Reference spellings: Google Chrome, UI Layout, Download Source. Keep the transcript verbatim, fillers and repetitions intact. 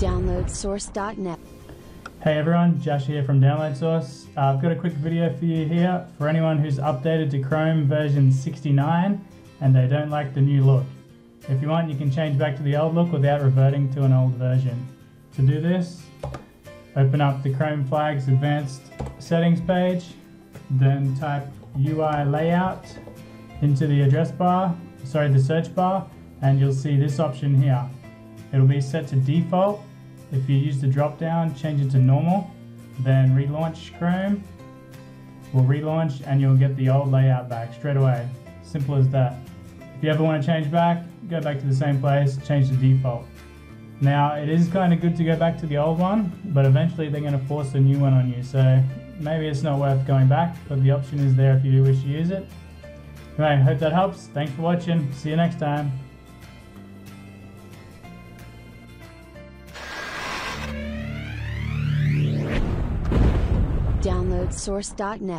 download source dot net. Hey everyone, Josh here from Download Source. Uh, I've got a quick video for you here for anyone who's updated to Chrome version sixty-nine and they don't like the new look. If you want, you can change back to the old look without reverting to an old version. To do this, open up the Chrome Flags Advanced Settings page, then type U I Layout into the address bar, sorry, the search bar, and you'll see this option here. It'll be set to default. If you use the drop down, change it to normal, then relaunch Chrome. We'll relaunch and you'll get the old layout back straight away. Simple as that. If you ever want to change back, go back to the same place, change the default. Now, it is kind of good to go back to the old one, but eventually they're going to force a new one on you, so maybe it's not worth going back, but the option is there if you do wish to use it. Anyway, hope that helps. Thanks for watching. See you next time. download source dot net